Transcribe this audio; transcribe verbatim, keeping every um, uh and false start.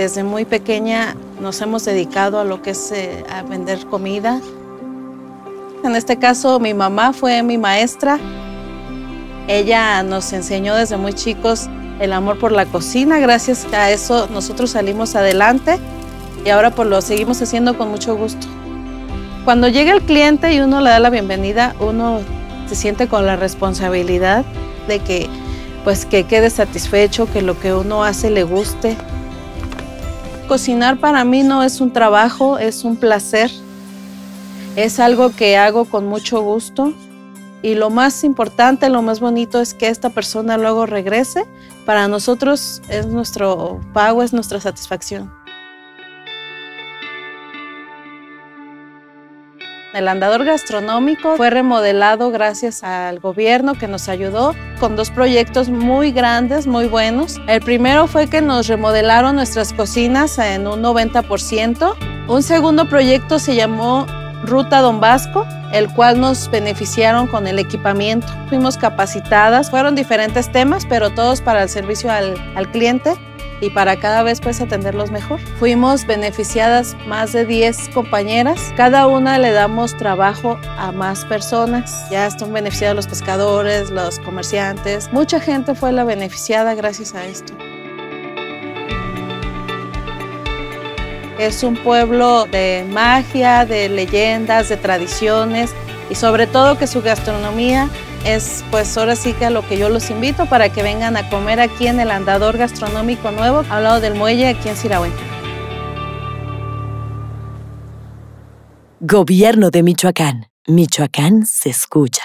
desde muy pequeña nos hemos dedicado a lo que es eh, a vender comida. En este caso, mi mamá fue mi maestra. Ella nos enseñó desde muy chicos el amor por la cocina. Gracias a eso nosotros salimos adelante y ahora pues lo seguimos haciendo con mucho gusto. Cuando llega el cliente y uno le da la bienvenida, uno se siente con la responsabilidad de que, pues, que quede satisfecho, que lo que uno hace le guste. Cocinar para mí no es un trabajo, es un placer. Es algo que hago con mucho gusto. Y lo más importante, lo más bonito es que esta persona luego regrese. Para nosotros es nuestro pago, es nuestra satisfacción. El Andador Gastronómico fue remodelado gracias al gobierno que nos ayudó con dos proyectos muy grandes, muy buenos. El primero fue que nos remodelaron nuestras cocinas en un noventa por ciento. Un segundo proyecto se llamó Ruta Don Vasco, el cual nos beneficiaron con el equipamiento. Fuimos capacitadas, fueron diferentes temas, pero todos para el servicio al, al cliente y para cada vez pues atenderlos mejor. Fuimos beneficiadas más de diez compañeras. Cada una le damos trabajo a más personas. Ya están beneficiados los pescadores, los comerciantes. Mucha gente fue la beneficiada gracias a esto. Es un pueblo de magia, de leyendas, de tradiciones y sobre todo que su gastronomía es, pues ahora sí que a lo que yo los invito para que vengan a comer aquí en el Andador Gastronómico Nuevo, al lado del muelle, aquí en Sirahuenta. Gobierno de Michoacán. Michoacán se escucha.